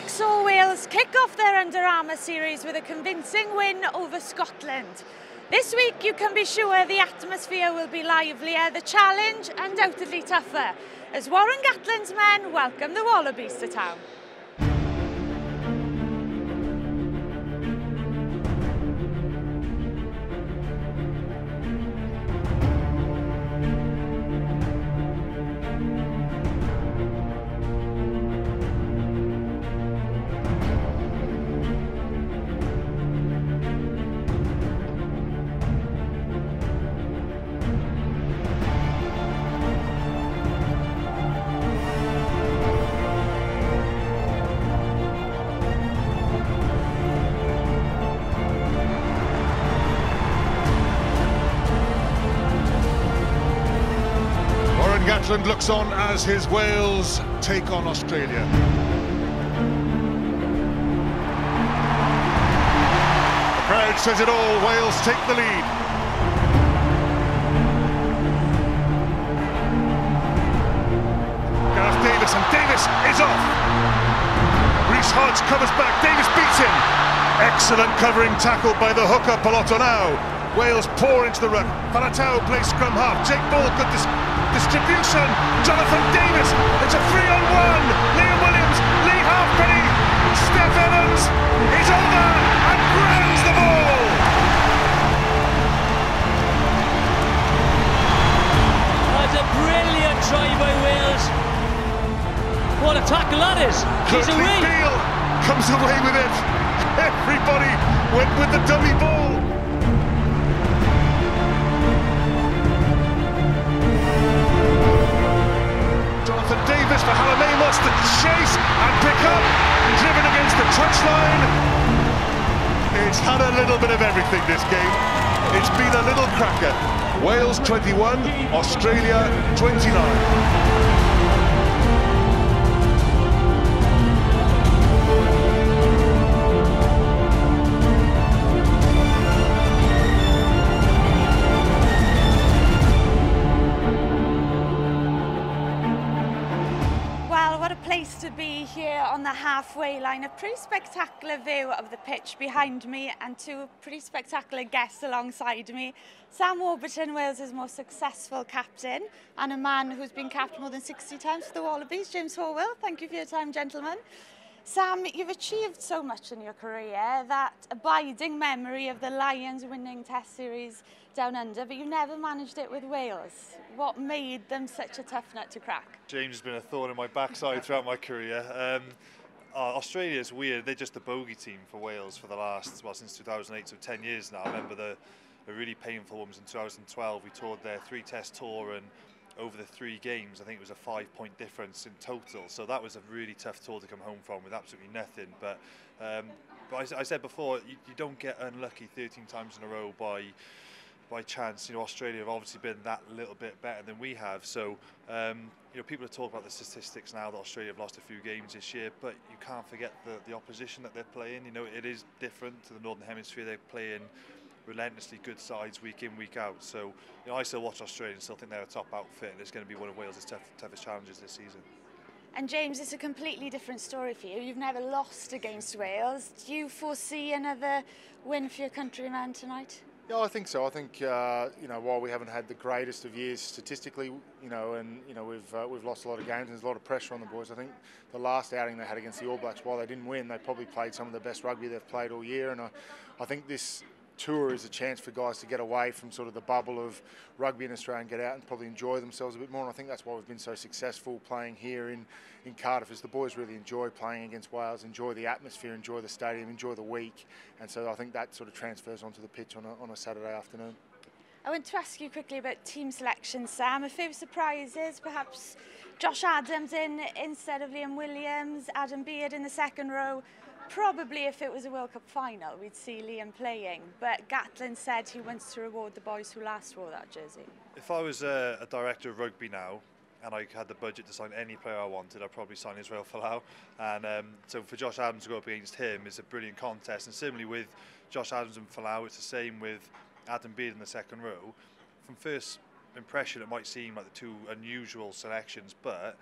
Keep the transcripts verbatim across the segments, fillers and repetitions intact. week saw Wales kick off their Under Armour series with a convincing win over Scotland. This week you can be sure the atmosphere will be livelier, the challenge undoubtedly tougher, as Warren Gatland's men welcome the Wallabies to town. Gatland looks on as his Wales take on Australia. The crowd says it all, Wales take the lead. Gareth Davies, and Davies is off. Reece Hodge covers back, Davies beats him. Excellent covering tackle by the hooker Paletau. Wales pour into the ruck. Faletau plays scrum half. Jake Ball, good dis distribution. Jonathan Davies, it's a three on one. Liam Williams, Lee Halfpenny, Steph Evans is over and grounds the ball. That's a brilliant try by Wales. What a tackle that is. He's away. Beal comes away with it. Everybody went with the dummy ball. Jonathan Davies for Hallamay wants to chase and pick up, driven against the touchline. It's had a little bit of everything this game. It's been a little cracker. Wales twenty-one, Australia twenty-nine. On the halfway line, a pretty spectacular view of the pitch behind me and two pretty spectacular guests alongside me. Sam Warburton, Wales' most successful captain, and a man who's been capped more than sixty times for the Wallabies, James Horwill. Thank you for your time, gentlemen. Sam, you've achieved so much in your career, that abiding memory of the Lions winning Test Series down under, but you never managed it with Wales. What made them such a tough nut to crack? James has been a thorn in my backside throughout my career. Um, uh, Australia's weird, they're just the bogey team for Wales for the last, well, since two thousand eight, so ten years now. I remember the, the really painful ones in two thousand twelve. We toured their three-test tour, and over the three games, I think it was a five-point difference in total. So that was a really tough tour to come home from with absolutely nothing. But, um, but I, I said before, you, you don't get unlucky thirteen times in a row by by chance. You know, Australia have obviously been that little bit better than we have. So, um, you know, people are talking about the statistics now that Australia have lost a few games this year, but you can't forget the, the opposition that they're playing. You know, it is different to the Northern Hemisphere. They're playing relentlessly good sides week in, week out. So, you know, I still watch Australia and still think they're a top outfit, and it's going to be one of Wales' tough, toughest challenges this season. And James, it's a completely different story for you. You've never lost against Wales. Do you foresee another win for your countrymen tonight? Yeah, I think so. I think uh, you know, while we haven't had the greatest of years statistically, you know, and you know we've uh, we've lost a lot of games, and there's a lot of pressure on the boys. I think the last outing they had against the All Blacks, while they didn't win, they probably played some of the best rugby they've played all year, and I, I think this tour is a chance for guys to get away from sort of the bubble of rugby in Australia and get out and probably enjoy themselves a bit more. And I think that's why we've been so successful playing here in, in Cardiff, is the boys really enjoy playing against Wales, enjoy the atmosphere, enjoy the stadium, enjoy the week. And so I think that sort of transfers onto the pitch on a, on a Saturday afternoon. I want to ask you quickly about team selection, Sam. A few surprises, perhaps Josh Adams in instead of Liam Williams, Adam Beard in the second row. Probably if it was a World Cup final, we'd see Liam playing, but Gatland said he wants to reward the boys who last wore that jersey. If I was a, a director of rugby now, and I had the budget to sign any player I wanted, I'd probably sign Israel Folau. And um, so for Josh Adams to go up against him is a brilliant contest. And similarly with Josh Adams and Folau, it's the same with Adam Beard in the second row. From first impression, it might seem like the two unusual selections, but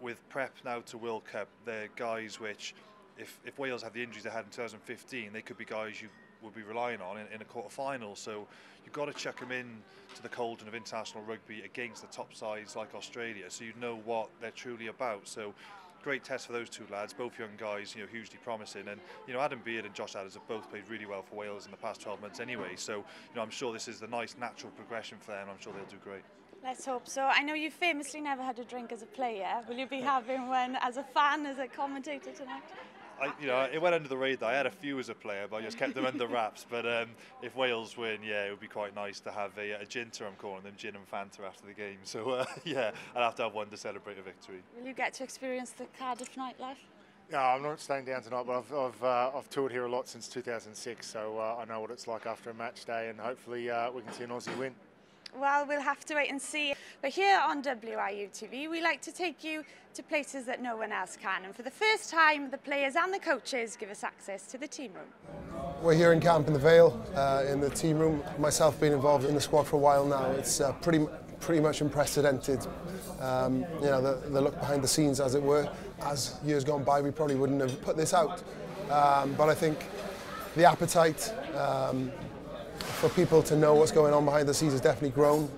with prep now to World Cup, they're guys which if, if Wales had the injuries they had in two thousand fifteen, they could be guys you would be relying on in, in a quarter-final. So you've got to chuck them in to the cauldron of international rugby against the top sides like Australia, so you know what they're truly about. So great test for those two lads, both young guys, you know, hugely promising. And, you know, Adam Beard and Josh Adams have both played really well for Wales in the past twelve months anyway. So, you know, I'm sure this is the nice natural progression for them. I'm sure they'll do great. Let's hope so. I know you famously never had a drink as a player. Will you be having one as a fan, as a commentator tonight? I, you know, it went under the radar. I had a few as a player, but I just kept them under wraps. But um, if Wales win, yeah, it would be quite nice to have a, a Ginter, I'm calling them, gin and Fanta after the game. So, uh, yeah, I'd have to have one to celebrate a victory. Will you get to experience the Cardiff nightlife? No, I'm not staying down tonight, but I've, I've, uh, I've toured here a lot since two thousand six, so uh, I know what it's like after a match day, and hopefully uh, we can see an Aussie win. Well, we'll have to wait and see. But here on W R U T V, we like to take you to places that no one else can. And for the first time, the players and the coaches give us access to the team room. We're here in camp in the Vale, uh, in the team room. Myself being involved in the squad for a while now, it's uh, pretty, pretty much unprecedented. Um, you know, the, the look behind the scenes, as it were. As years gone by, we probably wouldn't have put this out. Um, but I think the appetite, um, for people to know what's going on behind the scenes has definitely grown,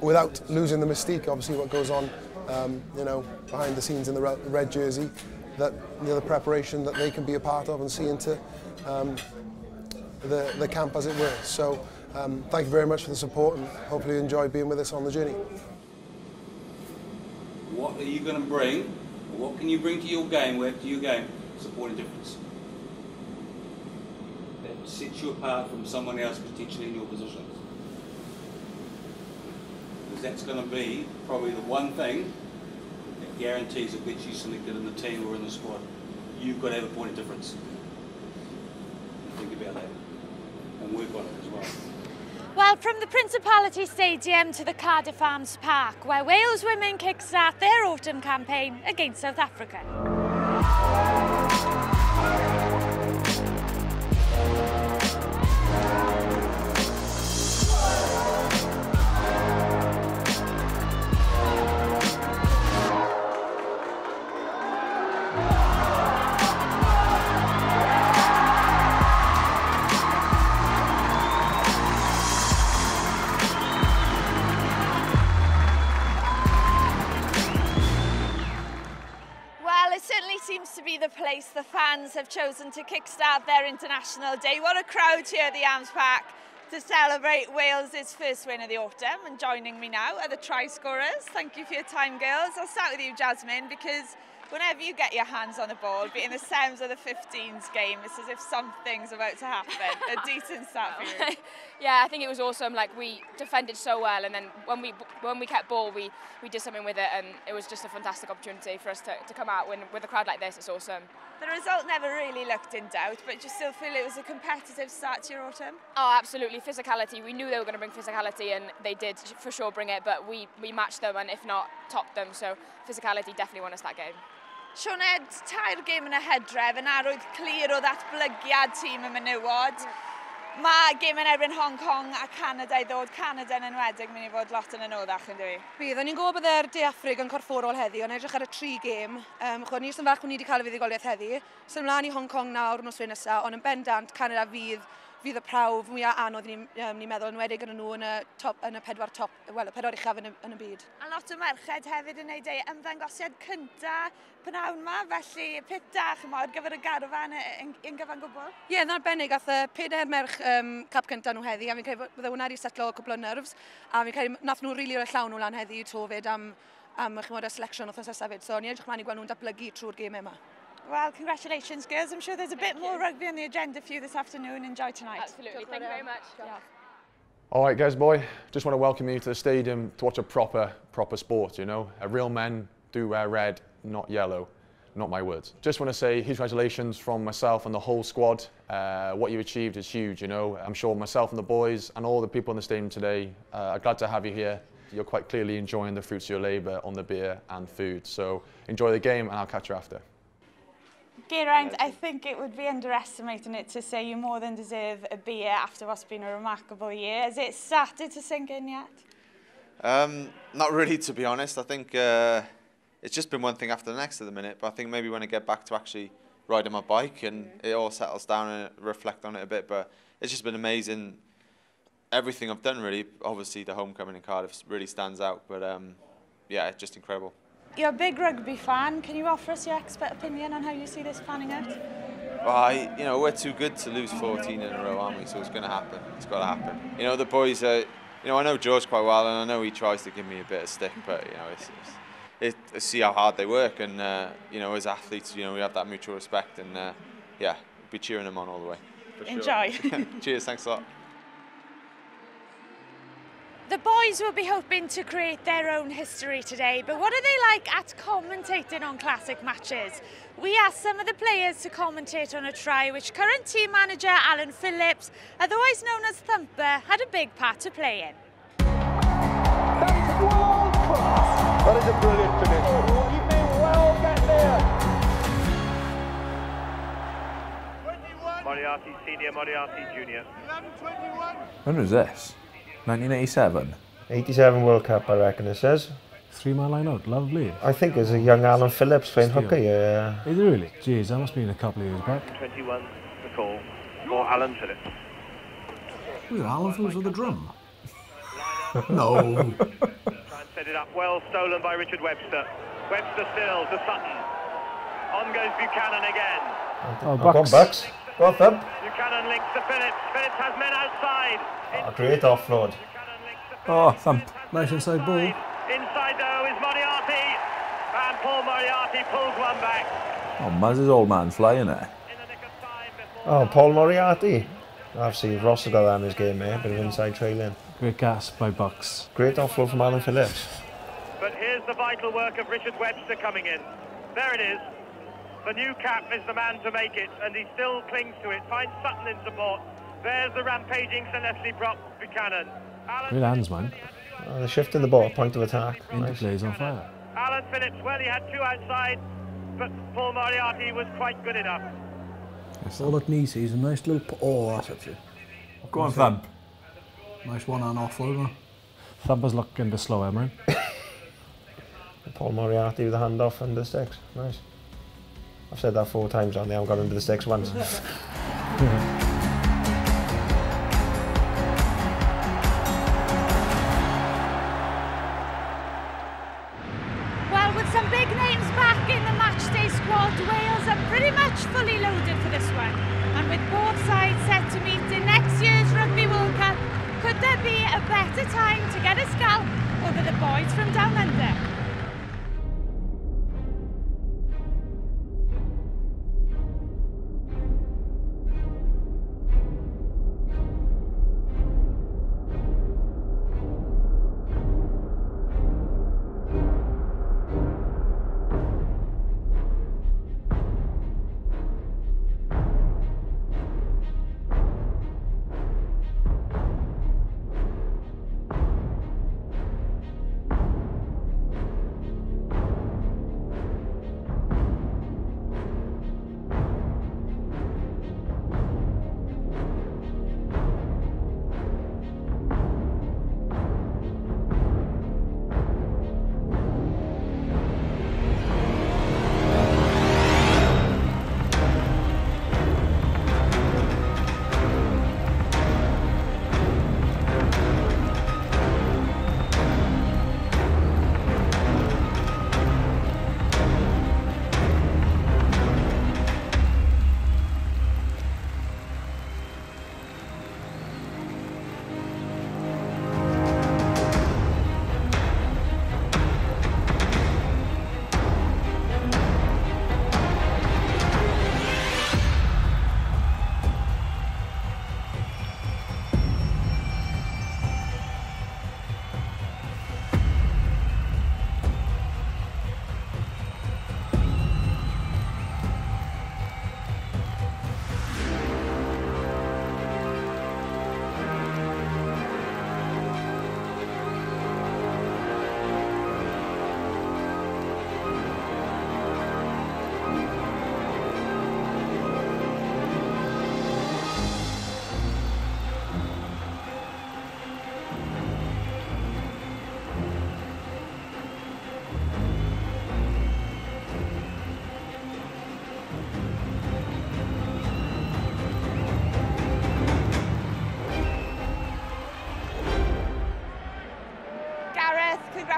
without losing the mystique, obviously, what goes on, um, you know, behind the scenes in the red jersey, that, you know, the preparation that they can be a part of and see into um, the, the camp, as it were. So um, thank you very much for the support, and hopefully you enjoy being with us on the journey. What are you going to bring, or what can you bring to your game, where do you go, support a difference? Sets you apart from someone else potentially in your position, because that's going to be probably the one thing that guarantees it gets you selected in the team or in the squad. You've got to have a point of difference. Think about that and work on it as well. Well, from the Principality Stadium to the Cardiff Arms Park, where Wales women kickstart their autumn campaign against South Africa. The place the fans have chosen to kickstart their international day. What a crowd here at the Arms Park to celebrate Wales' first win of the autumn. And joining me now are the try scorers. Thank you for your time, girls. I'll start with you, Jasmine, because whenever you get your hands on the ball, be it in the sevens or the fifteens game, it's as if something's about to happen. A decent start for you. Yeah, I think it was awesome. Like, we defended so well, and then when we when we kept ball, we we did something with it, and it was just a fantastic opportunity for us to, to come out when, with a crowd like this. It's awesome. The result never really looked in doubt, but you still feel it was a competitive start to your autumn? Oh, absolutely. Physicality. We knew they were going to bring physicality, and they did for sure bring it, but we, we matched them, and if not, topped them. So physicality definitely won us that game. Sioned, tair gêm yn y hedref, yn arwydd clir o ddatblygiad tîm y menywod. Mae gêm yn erbyn Hong Kong a Canada i ddod. Canada yn enwedig mynd i fod lot yn anoddach yn dwi. Bydd, o'n i'n gwybod byddai'r De Affrig yn corfforol heddi, ond edrych ar y tri gêm. Um, Chod, ni jyst yn fach bod ni wedi cael y fuddigoliaeth heddi. So ymlaen i Hong Kong nawr nos fe nesaf, ond yn bendant Canada fydd, fydd y prawf mwyaf anodd ni'n um, ni meddwl, enwedig yn nhw yn y, top, yn y pedwar top, wel, y pedwar uchaf yn, yn y byd. A lot o merched hefyd yn neud ei ymddangosiad cynta pnawn ma, felly pitach yma ar gyfer y garfan yn gyfan gwbl? Ie, yn arbennig, ath y pedair merch um, cap cynta nhw heddi, a fi'n credu bydde hwnna wedi setlo o cwbl o nerves, a fi'n credu nath nhw rili o'r llawn nhw lan heddi i tofyd am, am chymod y selection o'r thos hefyd, so ni'n edrych mlaen i gweld nhw'n datblygu trwy'r gêm yma. Well, congratulations, girls. I'm sure there's a bit more rugby on the agenda for you this afternoon. Enjoy tonight. Absolutely. Thank you very much. Yeah. All right, guys, boy, just want to welcome you to the stadium to watch a proper, proper sport, you know? A real man do wear red, not yellow. Not my words. Just want to say huge congratulations from myself and the whole squad. Uh, what you achieved is huge, you know? I'm sure myself and the boys and all the people in the stadium today uh, are glad to have you here. You're quite clearly enjoying the fruits of your labour on the beer and food. So enjoy the game, and I'll catch you after. Geraint, I think it would be underestimating it to say you more than deserve a beer after what's been a remarkable year. Has it started to sink in yet? Um, not really, to be honest. I think uh, it's just been one thing after the next at the minute, but I think maybe when I get back to actually riding my bike, and it all settles down and reflect on it a bit. But it's just been amazing. Everything I've done, really. Obviously, the homecoming in Cardiff really stands out. But um, yeah, just incredible. You're a big rugby fan. Can you offer us your expert opinion on how you see this panning out? Well, I, you know, we're too good to lose fourteen in a row, aren't we? So it's going to happen. It's got to happen. You know, the boys are. You know, I know George quite well, and I know he tries to give me a bit of stick, but, you know, it's, it's, it's see how hard they work, and, uh, you know, as athletes, you know, we have that mutual respect, and, uh, yeah, we'll be cheering them on all the way. For Enjoy. Sure. Cheers, thanks a lot. The boys will be hoping to create their own history today, but what are they like at commentating on classic matches? We asked some of the players to commentate on a try which current team manager Alan Phillips, otherwise known as Thumper, had a big part to play in. That's world class. That is a brilliant finish. You may well get there. Moriarty Senior, Moriarty Junior. When was this? nineteen eighty-seven? eighty-seven World Cup, I reckon it says. Three mile line out, lovely. I think it's a young Alan Phillips playing hooker, yeah. Is it really? Geez, that must have been a couple of years back. twenty-one, the call for Alan Phillips. Was it Alan Phillips with the drum? No. Set it up well, stolen by Richard Webster. Webster still to Sutton. On goes Buchanan again. Oh, Bucks. Go on, Bucks. Go on, Thump. Buchanan links to Phillips. Phillips has men outside. Oh, great offload. Oh, Thump. Nice inside ball. Inside, though, is Moriarty. And Paul Moriarty pulls one back. Oh, Muzz's old man flying there. Oh, Paul Moriarty. Absolutely rostered that in his game, eh? Bit of inside trailing. Great gasp by Bucks. Great offload from Alan Phillips. But here's the vital work of Richard Webster coming in. There it is. The new cap is the man to make it, and he still clings to it. Finds Sutton in support. There's the rampaging Celeste prop, Buchanan. Good hands, man. Oh, they're shifting the ball, point of attack. Interplays on fire. Alan Phillips, well, he had two outside, but Paul Moriarty was quite good enough. That's all it needs is a nice little... Oh, that's it. Go on, Thump. Thump. Nice one-hand offload. Thumper's looking to slow him, right? Paul Moriarty with a hand-off under the sticks. Nice. I've said that four times, and they haven't got under the sticks once.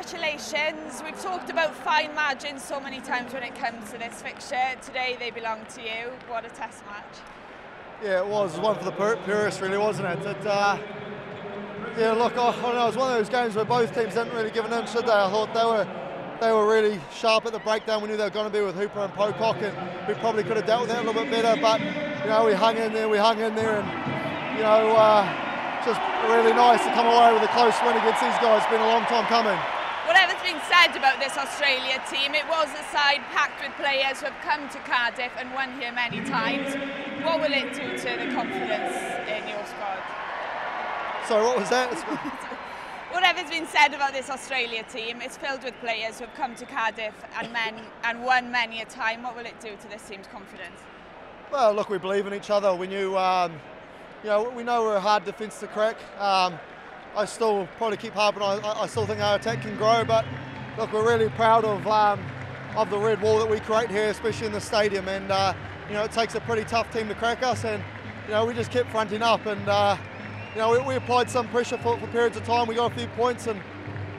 congratulations. We've talked about fine margins so many times when it comes to this fixture. Today they belong to you. What a test match. Yeah, it was. It was one for the purists, really, wasn't it? it uh, yeah, look, I, I don't know, it was one of those games where both teams didn't really give an inch, did they? I thought they were... They were really sharp at the breakdown. We knew they were going to be with Hooper and Pocock, and we probably could have dealt with that a little bit better. But you know, we hung in there, we hung in there, and you know, uh, just really nice to come away with a close win against these guys. It's been a long time coming. Whatever's been said about this Australia team, it was a side packed with players who have come to Cardiff and won here many times. What will it do to the confidence in your squad? Sorry, what was that? Whatever's been said about this Australia team, it's filled with players who have come to Cardiff and, men, and won many a time. What will it do to this team's confidence? Well, look, we believe in each other. We knew, um, you know, we know we're a hard defence to crack. Um, I still probably keep harping on. I, I still think our attack can grow, but look, we're really proud of um, of the red wall that we create here, especially in the stadium. And uh, you know, it takes a pretty tough team to crack us, and you know, we just kept fronting up and. Uh, You know, we, we applied some pressure for, for periods of time. We got a few points, and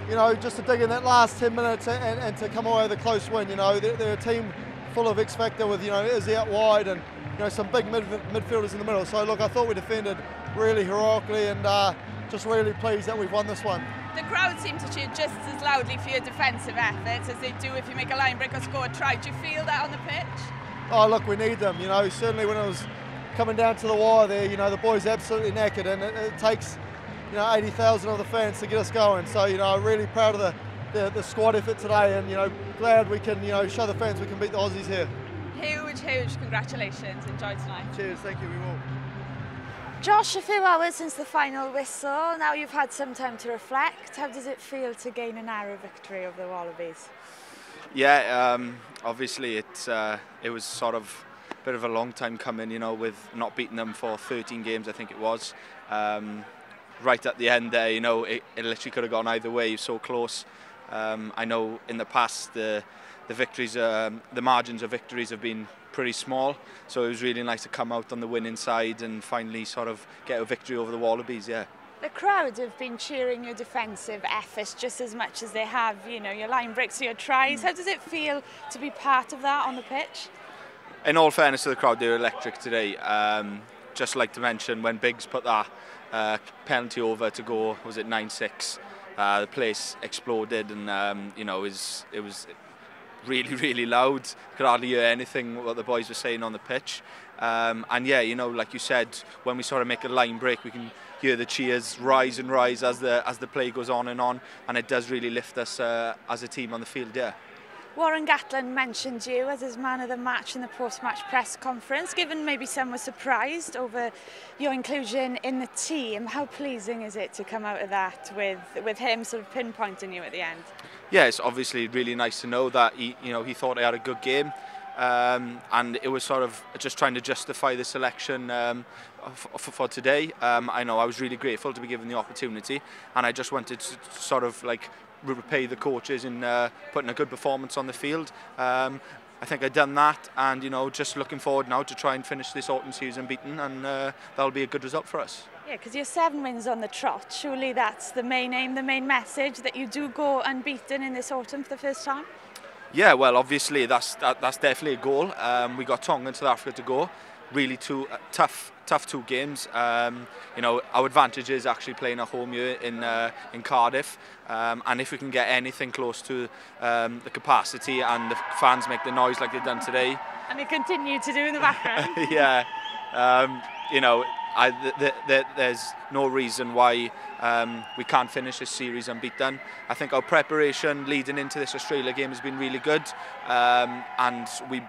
you know, just to dig in that last ten minutes and, and, and to come away with a close win. You know, they're, they're a team full of X factor with you know Izzy out wide and you know some big mid, midfielders in the middle. So look, I thought we defended really heroically, and uh, just really pleased that we've won this one. The crowd seem to cheer just as loudly for your defensive efforts as they do if you make a line break or score a try. Do you feel that on the pitch? Oh, look, we need them. You know, certainly when it was. Coming down to the wire there, you know, the boys absolutely knackered, and it, it takes, you know, eighty thousand of the fans to get us going. So, you know, I'm really proud of the, the, the squad effort today, and, you know, glad we can, you know, show the fans we can beat the Aussies here. Huge, huge congratulations. Enjoy tonight. Cheers. Thank you. We will. Josh, a few hours since the final whistle. Now you've had some time to reflect. How does it feel to gain a narrow victory over the Wallabies? Yeah, um, obviously it, uh, it was sort of... bit of a long time coming, you know, with not beating them for thirteen games, I think it was. Um, right at the end there, you know, it, it literally could have gone either way. You're so close. Um, I know in the past the the victories, um, the margins of victories have been pretty small. So it was really nice to come out on the winning side and finally sort of get a victory over the Wallabies. Yeah. The crowd have been cheering your defensive efforts just as much as they have, you know, your line breaks, your tries. Mm. How does it feel to be part of that on the pitch? In all fairness to the crowd, they were electric today. Um, just like to mention, when Biggs put that uh, penalty over to go, was it nine six? Uh, the place exploded, and um, you know, it was, it was really, really loud. Could hardly hear anything what the boys were saying on the pitch. Um, and yeah, you know, like you said, when we sort of make a line break, we can hear the cheers rise and rise as the as the play goes on and on, and it does really lift us uh, as a team on the field. Yeah. Warren Gatland mentioned you as his man of the match in the post-match press conference. Given maybe some were surprised over your inclusion in the team, how pleasing is it to come out of that with with him sort of pinpointing you at the end? Yeah, it's obviously really nice to know that he, you know, he thought I had a good game, um, and it was sort of just trying to justify the selection um, for, for today. Um, I know I was really grateful to be given the opportunity, and I just wanted to sort of like. repay the coaches in uh, putting a good performance on the field. Um, I think I've done that, and you know, just looking forward now to try and finish this autumn season beaten, and uh, that'll be a good result for us. Yeah, because you're seven wins on the trot. Surely that's the main aim, the main message, that you do go unbeaten in this autumn for the first time. Yeah, well, obviously that's that, that's definitely a goal. Um, we got Tonga and South Africa to go. Really two uh, tough, tough two games. Um, you know, our advantage is actually playing at home here in uh, in Cardiff, um, and if we can get anything close to um, the capacity and the fans make the noise like they've done today, and they continue to do in the background. Yeah, um, you know, I, th th th there's no reason why um, we can't finish this series unbeaten. I think our preparation leading into this Australia game has been really good, um, and we.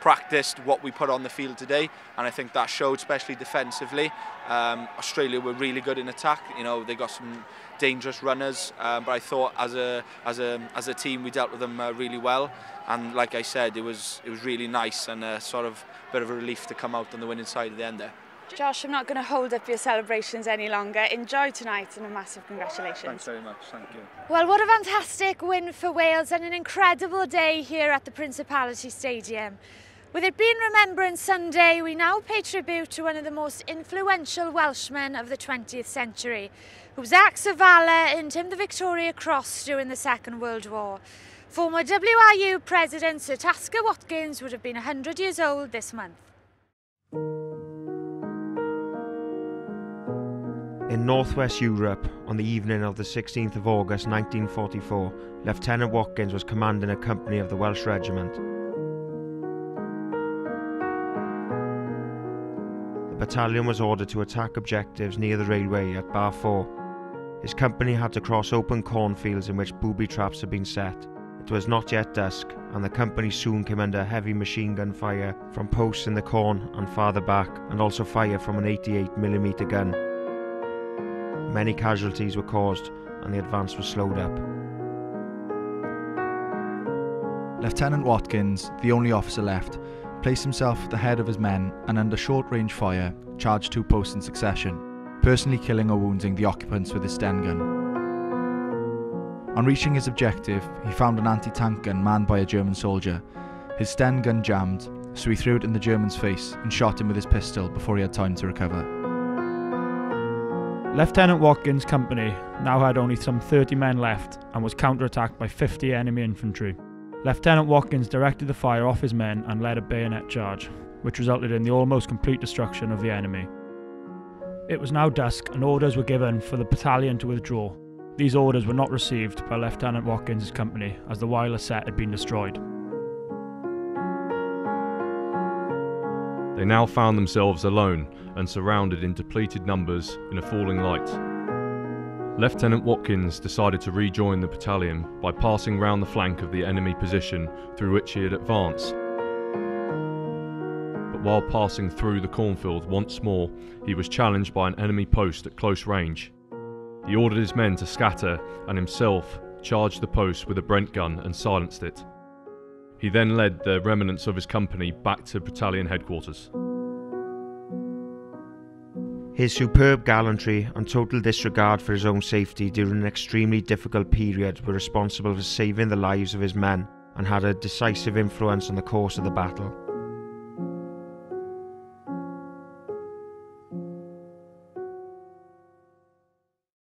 Practiced what we put on the field today, and I think that showed, especially defensively. Um, Australia were really good in attack. You know, they got some dangerous runners, um, but I thought as a as a as a team we dealt with them uh, really well. And like I said, it was it was really nice, and a sort of bit of a relief to come out on the winning side at the end there. Josh, I'm not going to hold up your celebrations any longer. Enjoy tonight, and a massive congratulations. Thanks very much, thank you. Well, what a fantastic win for Wales and an incredible day here at the Principality Stadium. With it being Remembrance Sunday, we now pay tribute to one of the most influential Welshmen of the twentieth century, whose acts of valour earned him the Victoria Cross during the Second World War. Former W R U President Sir Tasker Watkins would have been one hundred years old this month. In northwest Europe, on the evening of the sixteenth of August nineteen forty-four, Lieutenant Watkins was commanding a company of the Welsh Regiment. The battalion was ordered to attack objectives near the railway at Bar four. His company had to cross open cornfields in which booby traps had been set. It was not yet dusk, and the company soon came under heavy machine gun fire from posts in the corn and farther back, and also fire from an eighty-eight millimeter gun. Many casualties were caused and the advance was slowed up. Lieutenant Watkins, the only officer left, placed himself at the head of his men and under short-range fire charged two posts in succession, personally killing or wounding the occupants with his Sten gun. On reaching his objective, he found an anti-tank gun manned by a German soldier. His Sten gun jammed, so he threw it in the German's face and shot him with his pistol before he had time to recover. Lieutenant Watkins' company now had only some thirty men left and was counterattacked by fifty enemy infantry. Lieutenant Watkins directed the fire off his men and led a bayonet charge, which resulted in the almost complete destruction of the enemy. It was now dusk and orders were given for the battalion to withdraw. These orders were not received by Lieutenant Watkins' company, as the wireless set had been destroyed. They now found themselves alone and surrounded in depleted numbers in a falling light. Lieutenant Watkins decided to rejoin the battalion by passing round the flank of the enemy position through which he had advanced. But while passing through the cornfield once more, he was challenged by an enemy post at close range. He ordered his men to scatter and himself charged the post with a Brent gun and silenced it. He then led the remnants of his company back to battalion headquarters. His superb gallantry and total disregard for his own safety during an extremely difficult period were responsible for saving the lives of his men and had a decisive influence on the course of the battle.